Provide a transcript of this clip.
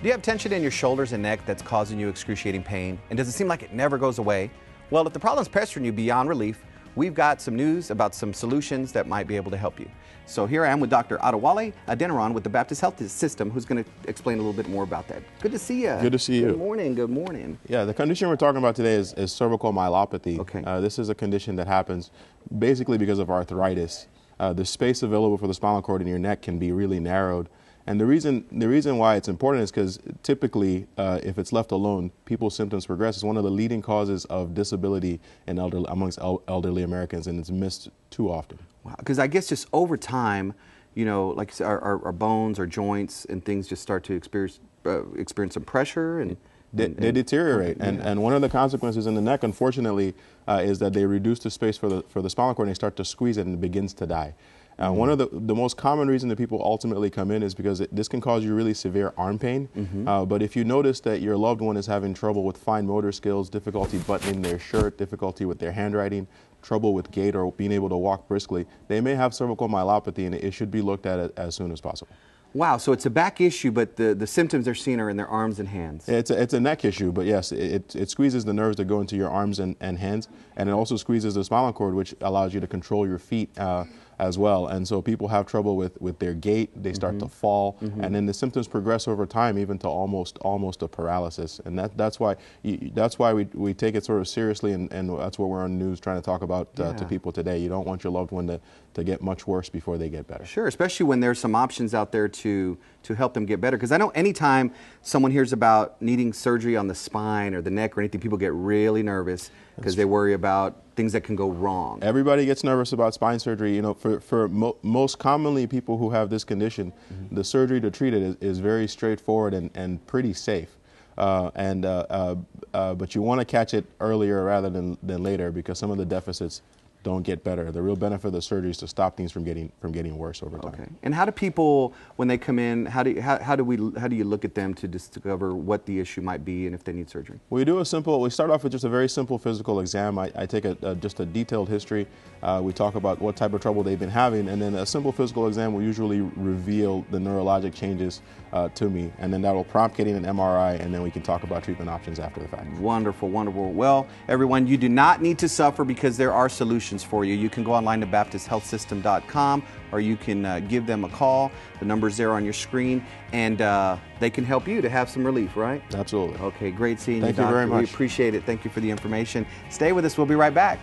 Do you have tension in your shoulders and neck that's causing you excruciating pain? And does it seem like it never goes away? Well, if the problem's pestering you beyond relief, we've got some news about some solutions that might be able to help you. So here I am with Dr. Adewale Adeniran with the Baptist Health System, who's going to explain a little bit more about that. Good to see you. Good to see you. Good morning. Good morning. Yeah, the condition we're talking about today is cervical myelopathy. Okay. This is a condition that happens basically because of arthritis. The space available for the spinal cord in your neck can be really narrowed. And the reason why it's important is because typically, if it's left alone, people's symptoms progress. It's one of the leading causes of disability in amongst elderly Americans, and it's missed too often. Wow, because I guess just over time, you know, like our bones, our joints, and things just start to experience some pressure and. They deteriorate, and one of the consequences in the neck, unfortunately, is that they reduce the space for the spinal cord, and they start to squeeze it, and it begins to die. One of the most common reason that people ultimately come in is because this can cause you really severe arm pain. But if you notice that your loved one is having trouble with fine motor skills, difficulty buttoning their shirt, difficulty with their handwriting, trouble with gait, or being able to walk briskly, they may have cervical myelopathy, and it should be looked at as soon as possible. Wow, so it's a back issue, but the symptoms they're seeing are in their arms and hands. It's a neck issue, but yes, it squeezes the nerves that go into your arms and hands, and it also squeezes the spinal cord, which allows you to control your feet as well. And so people have trouble with their gait, they start to fall, and then the symptoms progress over time, even to almost a paralysis. And that's why we take it sort of seriously, and that's what we're on the news trying to talk about to people today. You don't want your loved one to get much worse before they get better. Sure, especially when there's some options out there to help them get better, because I know anytime someone hears about needing surgery on the spine or the neck or anything, people get really nervous because they worry about things that can go wrong. Everybody gets nervous about spine surgery. You know, for most commonly people who have this condition, the surgery to treat it is very straightforward and pretty safe. But you want to catch it earlier rather than later, because some of the deficits don't get better. The real benefit of the surgery is to stop things from getting worse over time. Okay. And how do people, when they come in, how do you look at them to discover what the issue might be and if they need surgery? We start off with just a very simple physical exam. I take just a detailed history. We talk about what type of trouble they've been having, and then a simple physical exam will usually reveal the neurologic changes to me, and then that will prompt getting an MRI, and then we can talk about treatment options after the fact. Wonderful, wonderful. Well, everyone, you do not need to suffer, because there are solutions for you. You can go online to baptisthealthsystem.com, or you can give them a call. The number's there on your screen, and they can help you to have some relief, right? Absolutely. Okay, great seeing you, Doctor. Thank you very much. We appreciate it. Thank you for the information. Stay with us. We'll be right back.